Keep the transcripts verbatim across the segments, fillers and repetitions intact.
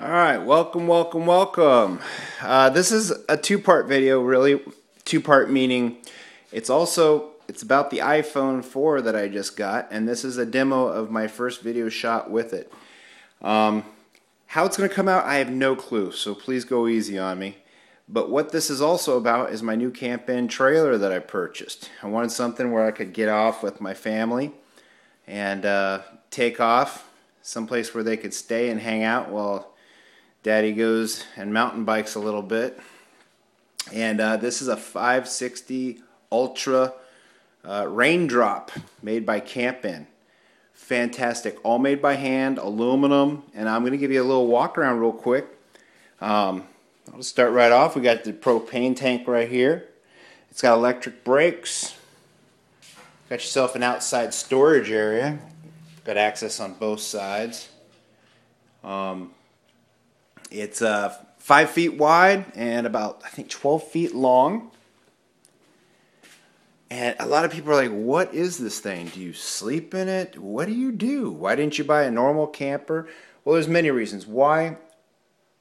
All right, welcome, welcome, welcome. Uh, this is a two-part video, really. Two-part meaning it's also, it's about the iPhone four that I just got, and this is a demo of my first video shot with it. Um, how it's gonna come out, I have no clue, so please go easy on me. But what this is also about is my new Camp Inn trailer that I purchased. I wanted something where I could get off with my family and uh, take off, someplace where they could stay and hang out while Daddy goes and mountain bikes a little bit. And uh, this is a five sixty Ultra uh, Raindrop made by Camp Inn. Fantastic, all made by hand, aluminum, and I'm gonna give you a little walk around real quick. Um, I'll start right off. We got the propane tank right here. It's got electric brakes. Got yourself an outside storage area. Got access on both sides. Um, It's uh, five feet wide and about, I think, twelve feet long. And a lot of people are like, what is this thing? Do you sleep in it? What do you do? Why didn't you buy a normal camper? Well, there's many reasons why.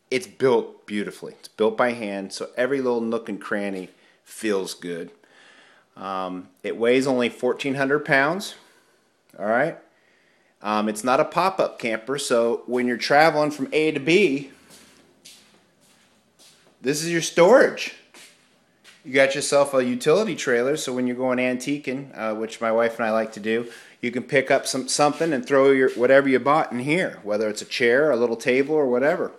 It's built beautifully. It's built by hand, so every little nook and cranny feels good. Um, it weighs only fourteen hundred pounds, all right? Um, it's not a pop-up camper, so when you're traveling from A to B, this is your storage. You got yourself a utility trailer, so when you're going antiquing, uh, which my wife and I like to do, you can pick up some something and throw your whatever you bought in here, whether it's a chair, a little table, or whatever.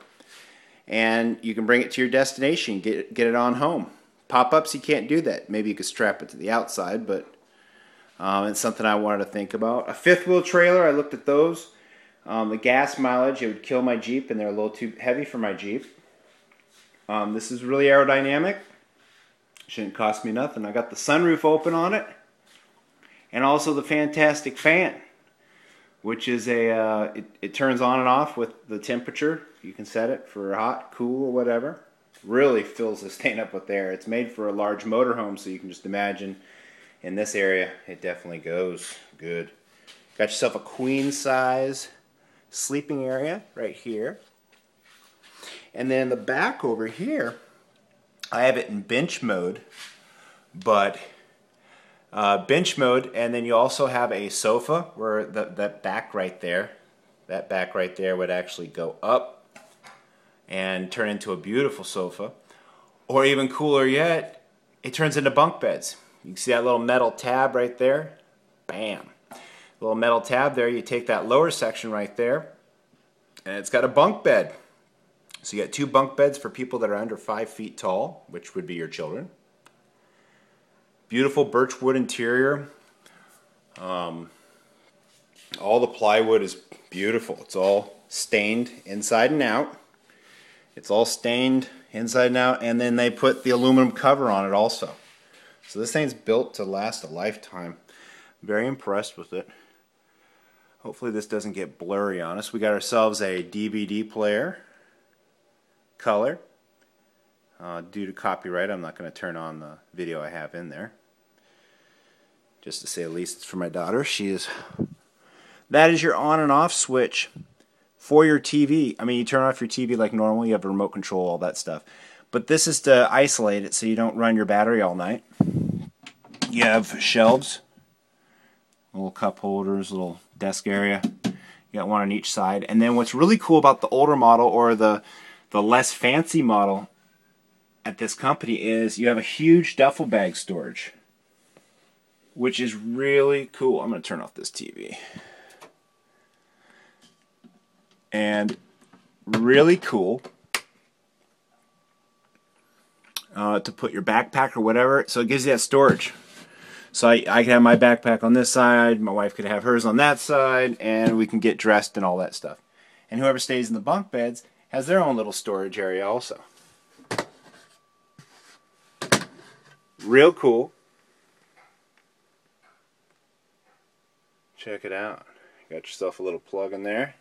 And you can bring it to your destination, get, get it on home. Pop-ups, you can't do that. Maybe you could strap it to the outside, but um, it's something I wanted to think about. A fifth wheel trailer, I looked at those. Um, the gas mileage, it would kill my Jeep, and they're a little too heavy for my Jeep. Um, this is really aerodynamic, shouldn't cost me nothing. I got the sunroof open on it, and also the fantastic fan, which is a, uh, it, it turns on and off with the temperature. You can set it for hot, cool, or whatever. Really fills this thing up with air. It's made for a large motorhome, so you can just imagine in this area, it definitely goes good. Got yourself a queen size sleeping area right here. And then the back over here, I have it in bench mode, but uh, bench mode, and then you also have a sofa where the, that back right there, that back right there would actually go up and turn into a beautiful sofa. Or even cooler yet, it turns into bunk beds. You can see that little metal tab right there, bam. Little metal tab there, you take that lower section right there, and it's got a bunk bed. So you got two bunk beds for people that are under five feet tall, which would be your children. Beautiful birch wood interior. Um, all the plywood is beautiful. It's all stained inside and out. It's all stained inside and out, and then they put the aluminum cover on it also. So this thing's built to last a lifetime. Very impressed with it. Hopefully this doesn't get blurry on us. We got ourselves a D V D player. Color. Uh, due to copyright, I'm not going to turn on the video I have in there. Just to say at least it's for my daughter. She is. That is your on and off switch for your T V. I mean, you turn off your T V like normal. You have a remote control, all that stuff. But this is to isolate it so you don't run your battery all night. You have shelves, little cup holders, little desk area. You got one on each side. And then what's really cool about the older model or the The less fancy model at this company is you have a huge duffel bag storage, which is really cool. I'm going to turn off this T V. And really cool uh, to put your backpack or whatever. So it gives you that storage. So I, I can have my backpack on this side. My wife could have hers on that side. And we can get dressed and all that stuff. And whoever stays in the bunk beds has their own little storage area also. Real cool. Check it out. Got yourself a little plug in there.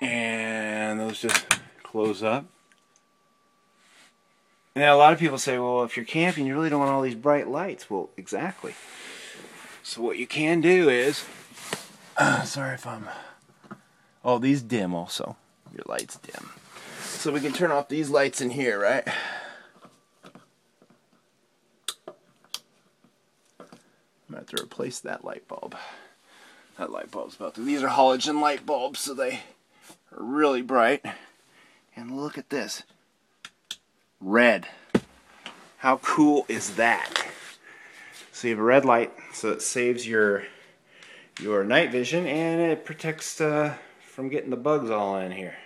And those just close up. Now a lot of people say, well, if you're camping, you really don't want all these bright lights. Well, exactly. So what you can do is, uh, sorry if I'm Oh, these dim also. Your lights dim. So we can turn off these lights in here, right? I'm going to have to replace that light bulb. That light bulb's about to... These are halogen light bulbs, so they are really bright. And look at this. Red. How cool is that? So you have a red light, so it saves your your night vision, and it protects uh, from getting the bugs all in here.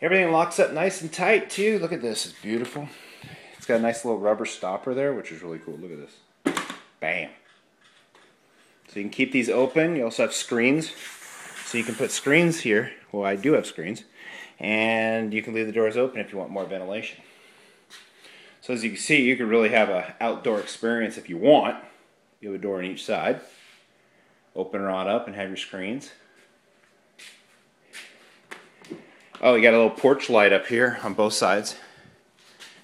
Everything locks up nice and tight too. Look at this, it's beautiful. It's got a nice little rubber stopper there, which is really cool. Look at this. Bam. So you can keep these open. You also have screens. So you can put screens here. Well, I do have screens. And you can leave the doors open if you want more ventilation. So as you can see, you can really have an outdoor experience if you want. You have a door on each side. Open it on up and have your screens. Oh, you got a little porch light up here on both sides.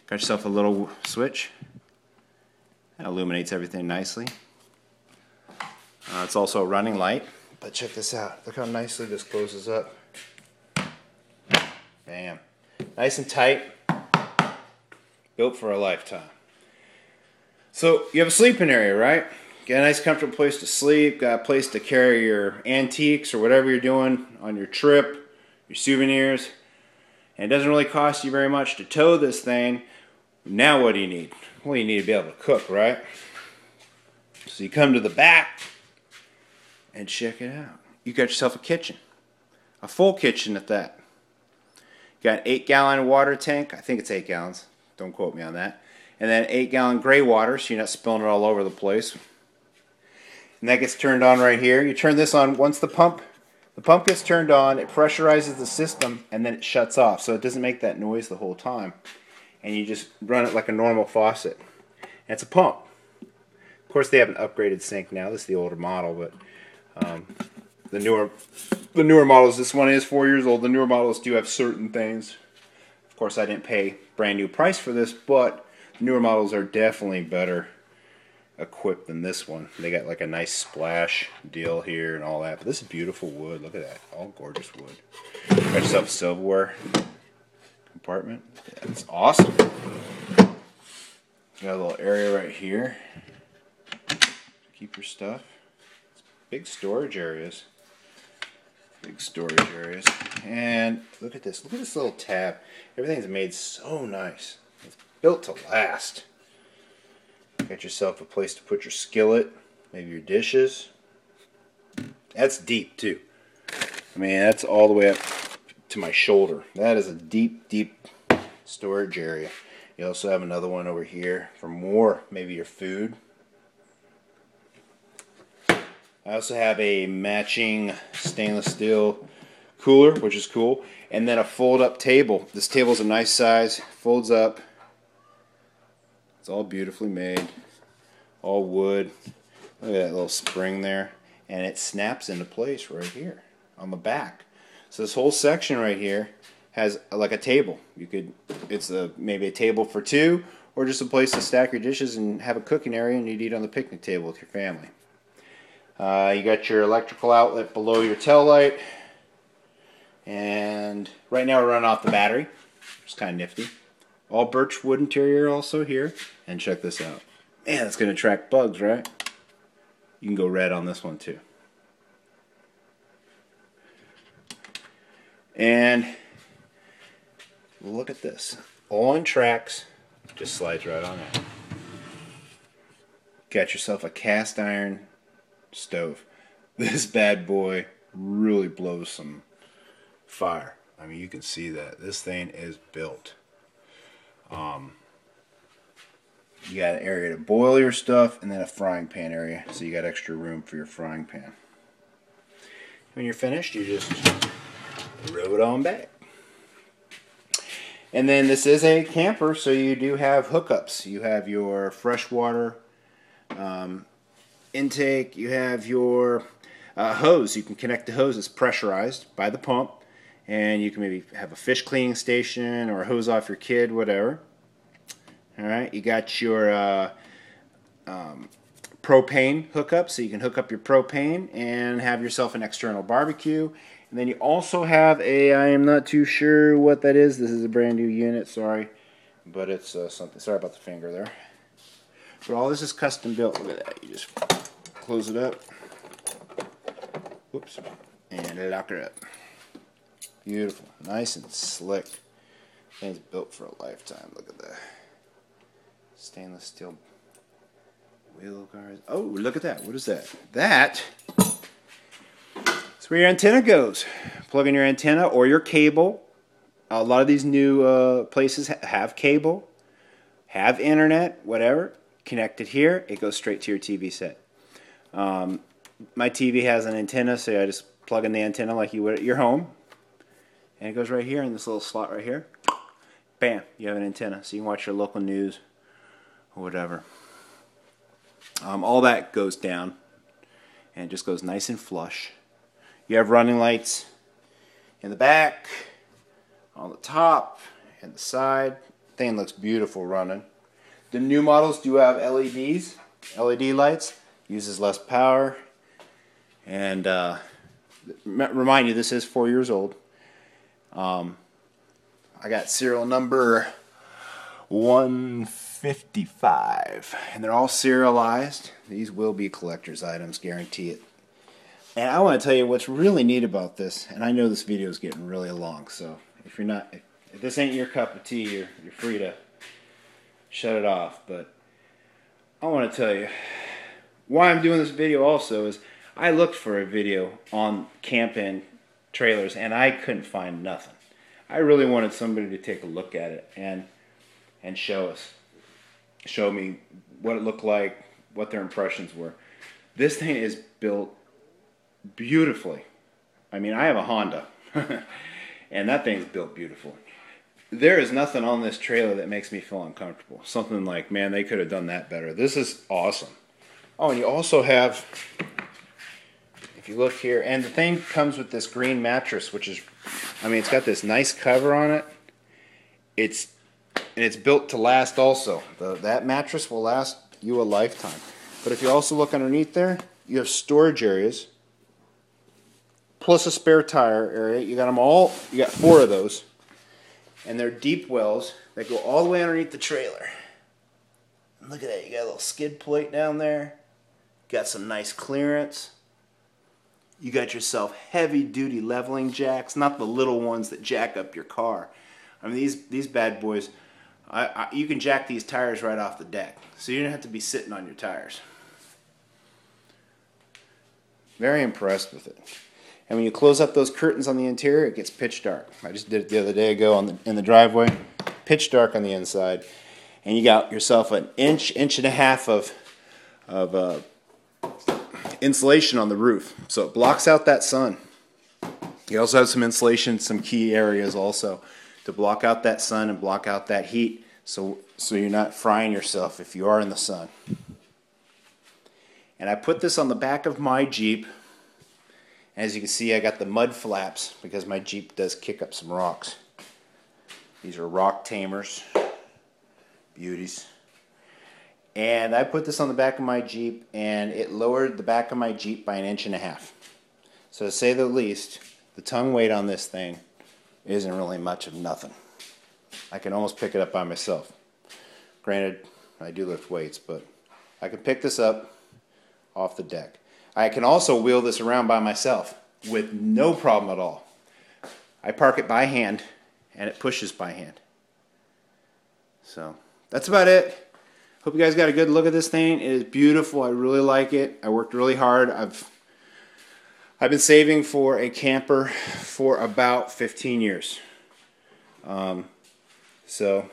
Got yourself a little switch. That illuminates everything nicely. Uh, it's also a running light. But check this out. Look how nicely this closes up. Bam. Nice and tight. Built for a lifetime. So you have a sleeping area, right? Got a nice comfortable place to sleep. Got a place to carry your antiques or whatever you're doing on your trip, your souvenirs. And it doesn't really cost you very much to tow this thing. Now what do you need? Well, you need to be able to cook, right? So you come to the back and check it out. You got yourself a kitchen. A full kitchen at that. Got an eight gallon water tank. I think it's eight gallons. Don't quote me on that. And then eight gallon gray water, so you're not spilling it all over the place. And that gets turned on right here. You turn this on once the pump, the pump gets turned on, it pressurizes the system, and then it shuts off. So it doesn't make that noise the whole time. And you just run it like a normal faucet. And it's a pump. Of course, they have an upgraded sink now. This is the older model, but... Um, The newer, the newer models, this one is four years old, the newer models do have certain things. Of course, I didn't pay brand new price for this, but the newer models are definitely better equipped than this one. They got like a nice splash deal here and all that, but this is beautiful wood. Look at that, all gorgeous wood. Got yourself a silverware compartment. That's awesome. Got a little area right here to keep your stuff. Big storage areas. Big storage areas. And look at this. Look at this little tab. Everything's made so nice. It's built to last. Got yourself a place to put your skillet, maybe your dishes. That's deep too. I mean, that's all the way up to my shoulder. That is a deep, deep storage area. You also have another one over here for more, maybe your food. I also have a matching stainless steel cooler, which is cool, and then a fold-up table. This table is a nice size, folds up. It's all beautifully made, all wood. Look at that little spring there, and it snaps into place right here on the back. So this whole section right here has like a table. You could, it's a maybe a table for two, or just a place to stack your dishes and have a cooking area, and you'd eat on the picnic table with your family. Uh, you got your electrical outlet below your tail light, and right now we're running off the battery, which is kind of nifty. All birch wood interior also here, and check this out. Man, it's going to attract bugs, right? You can go red on this one too. And look at this. All on tracks, just slides right on out. Got yourself a cast iron stove. This bad boy really blows some fire. I mean, you can see that. This thing is built. Um, you got an area to boil your stuff and then a frying pan area, so you got extra room for your frying pan. When you're finished, you just row it on back. And then this is a camper, so you do have hookups. You have your fresh water um, intake, you have your uh, hose. You can connect the hose. It's pressurized by the pump, and you can maybe have a fish cleaning station or hose off your kid, whatever. All right, you got your uh, um, propane hookup, so you can hook up your propane and have yourself an external barbecue. And then you also have a, I am not too sure what that is, this is a brand new unit, sorry, but it's uh, something, sorry about the finger there. But all this is custom built, look at that, you just close it up, whoops, and lock it up. Beautiful, nice and slick. Thing's built for a lifetime, look at the stainless steel wheel guards. Oh, look at that, what is that? That. Where your antenna goes. Plug in your antenna or your cable. A lot of these new uh, places ha have cable, have internet, whatever. Connect it here, it goes straight to your T V set. Um, my T V has an antenna, so I just plug in the antenna like you would at your home. And it goes right here in this little slot right here. Bam, you have an antenna, so you can watch your local news or whatever. Um, all that goes down and it just goes nice and flush. You have running lights in the back, on the top, and the side. Thing looks beautiful running. The new models do have L E Ds, L E D lights, uses less power. And uh, remind you, this is four years old. Um, I got serial number one fifty-five, and they're all serialized. These will be collector's items, guarantee it. And I want to tell you what's really neat about this, and I know this video is getting really long, so if you're not, if, if this ain't your cup of tea, you're, you're free to shut it off. But I want to tell you why I'm doing this video also is I looked for a video on Camp Inn trailers, and I couldn't find nothing. I really wanted somebody to take a look at it and and show us, show me what it looked like, what their impressions were. This thing is built beautifully. I mean, I have a Honda and that thing's built beautifully. There is nothing on this trailer that makes me feel uncomfortable. Something like, man, they could have done that better. This is awesome. Oh, and you also have, if you look here, and the thing comes with this green mattress, which is, I mean, it's got this nice cover on it. It's, and it's built to last also. The, that mattress will last you a lifetime. But if you also look underneath there, you have storage areas. Plus a spare tire area. You got them all, you got four of those. And they're deep wells that go all the way underneath the trailer. And look at that, you got a little skid plate down there. Got some nice clearance. You got yourself heavy duty leveling jacks, not the little ones that jack up your car. I mean, these, these bad boys, I, I, you can jack these tires right off the deck. So you don't have to be sitting on your tires. Very impressed with it. And when you close up those curtains on the interior, it gets pitch dark. I just did it the other day ago on the, in the driveway. Pitch dark on the inside. And you got yourself an inch, inch and a half of, of uh, insulation on the roof. So it blocks out that sun. You also have some insulation, some key areas also, to block out that sun and block out that heat. So, so you're not frying yourself if you are in the sun. And I put this on the back of my Jeep. As you can see, I got the mud flaps because my Jeep does kick up some rocks. These are Rock Tamers, beauties. And I put this on the back of my Jeep, and it lowered the back of my Jeep by an inch and a half. So to say the least, the tongue weight on this thing isn't really much of nothing. I can almost pick it up by myself. Granted, I do lift weights, but I can pick this up off the deck. I can also wheel this around by myself with no problem at all. I park it by hand and it pushes by hand. So that's about it. Hope you guys got a good look at this thing. It is beautiful. I really like it. I worked really hard. I've I've been saving for a camper for about fifteen years. Um, so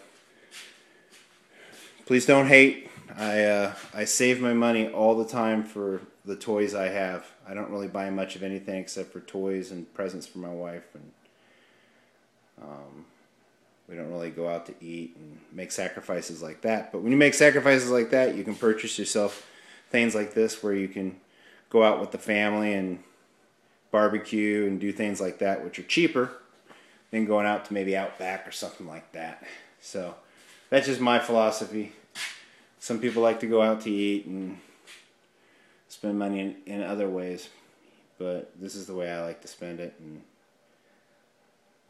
please don't hate. I uh, I save my money all the time for the toys I have. I don't really buy much of anything except for toys and presents for my wife, and um, we don't really go out to eat and make sacrifices like that. But when you make sacrifices like that, you can purchase yourself things like this where you can go out with the family and barbecue and do things like that, which are cheaper than going out to maybe Outback or something like that. So that's just my philosophy. Some people like to go out to eat and spend money in, in other ways, but this is the way I like to spend it, and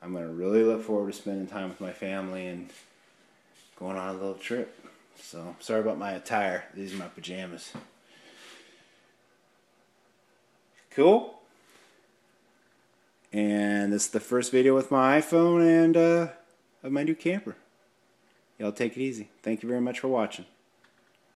I'm going to really look forward to spending time with my family and going on a little trip. So, sorry about my attire. These are my pajamas. Cool. And this is the first video with my iPhone and uh, of my new camper. Y'all take it easy. Thank you very much for watching.